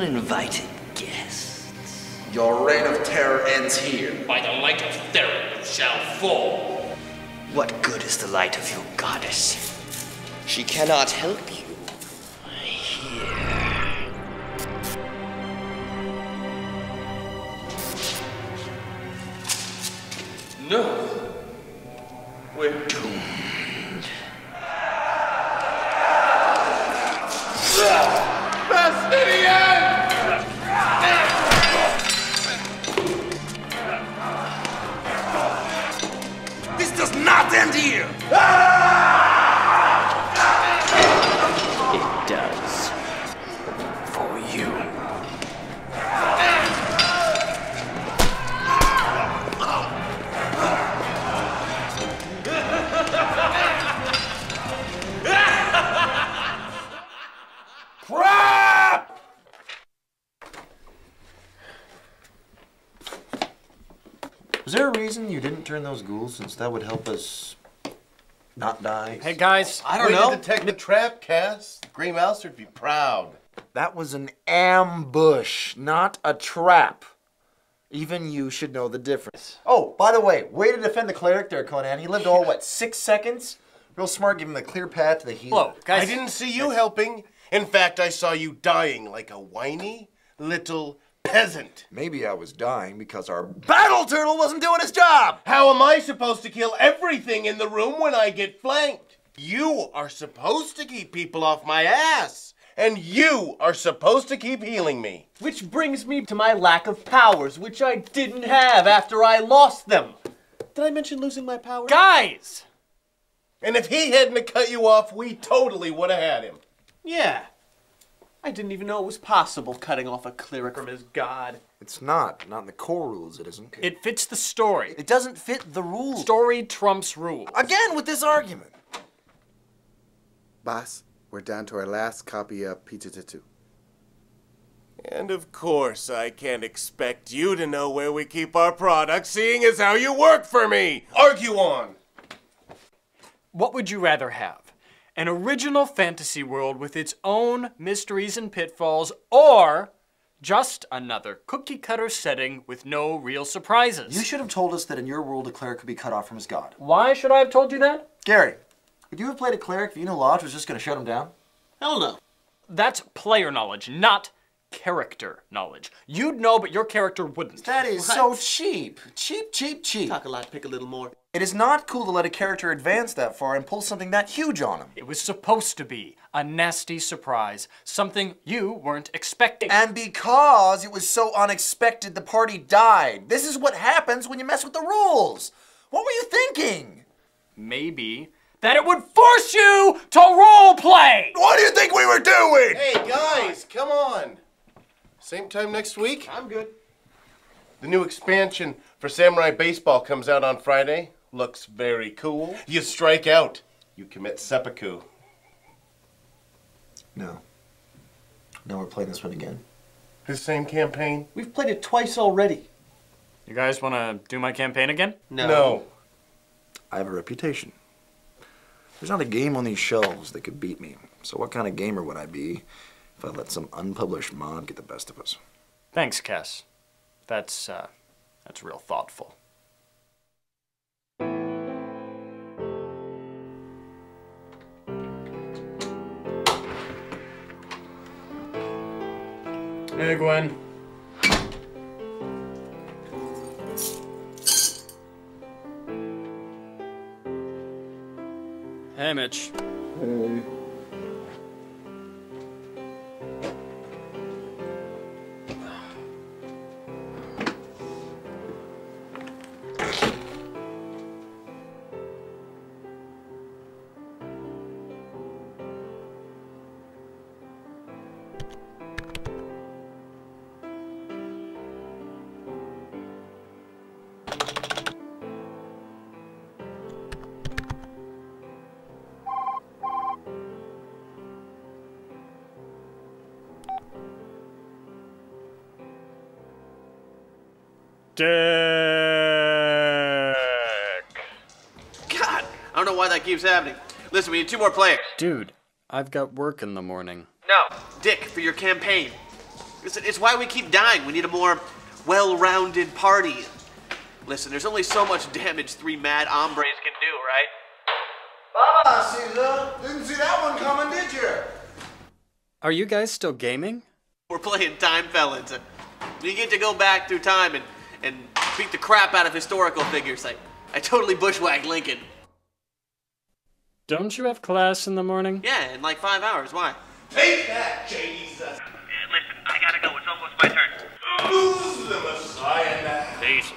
uninvited guests. Your reign of terror ends here. By the light of Theron you shall fall. What good is the light of your goddess? She cannot help you. I hear. No. We're doomed. Bastidia! Does not end here! It does. For you. Crap! Is there a reason you didn't turn those ghouls, since that would help us not die? Hey guys, I don't know. We detect the trap, Cass. Grey Mouser would be proud. That was an ambush, not a trap. Even you should know the difference. Oh, by the way, way to defend the cleric there, Conan. He lived all, what, 6 seconds? Real smart, giving the clear path to the healer. Whoa, guys. I didn't see you helping. In fact, I saw you dying like a whiny little peasant. Maybe I was dying because our battle turtle wasn't doing his job! How am I supposed to kill everything in the room when I get flanked? You are supposed to keep people off my ass! And you are supposed to keep healing me! Which brings me to my lack of powers, which I didn't have after I lost them! Did I mention losing my power? Guys! And if he hadn't have cut you off, we totally would have had him. Yeah. I didn't even know it was possible cutting off a cleric from his god. It's not. Not in the core rules, it isn't. It fits the story. It doesn't fit the rules. Story trumps rules. Again with this argument. Boss, we're down to our last copy of Pizza Tattoo. And of course I can't expect you to know where we keep our products, seeing as how you work for me! Argue on! What would you rather have? An original fantasy world with its own mysteries and pitfalls, or just another cookie-cutter setting with no real surprises? You should have told us that in your world a cleric could be cut off from his god. Why should I have told you that? Gary, would you have played a cleric if you knew Lodge was just going to shut him down? Hell no. That's player knowledge, not character knowledge. You'd know, but your character wouldn't. That is so cheap. Cheap, cheap, cheap. Talk a lot, pick a little more. It is not cool to let a character advance that far and pull something that huge on him. It was supposed to be a nasty surprise, something you weren't expecting. And because it was so unexpected, the party died. This is what happens when you mess with the rules. What were you thinking? Maybe that it would force you to role play. What do you think we were doing? Hey guys, come on. Same time next week? I'm good. The new expansion for Samurai Baseball comes out on Friday. Looks very cool. You strike out. You commit seppuku. No. No, we're playing this one again. The same campaign? We've played it twice already. You guys want to do my campaign again? No. I have a reputation. There's not a game on these shelves that could beat me. So what kind of gamer would I be if I let some unpublished mod get the best of us? Thanks, Cass. That's real thoughtful. Hey, Gwen. Hey, Mitch. Hey. Dick! God, I don't know why that keeps happening. Listen, we need 2 more players. Dude, I've got work in the morning. No, Dick, for your campaign. It's why we keep dying. We need a more well-rounded party. Listen, there's only so much damage three mad hombres can do, right? Baba, Caesar! Didn't see that one coming, did you? Are you guys still gaming? We're playing Time Felons. You get to go back through time and beat the crap out of historical figures. I totally bushwhacked Lincoln. Don't you have class in the morning? Yeah, in like 5 hours. Why? Take that, Jesus! Listen, I gotta go. It's almost my turn. Who's the Messiah now? Peace.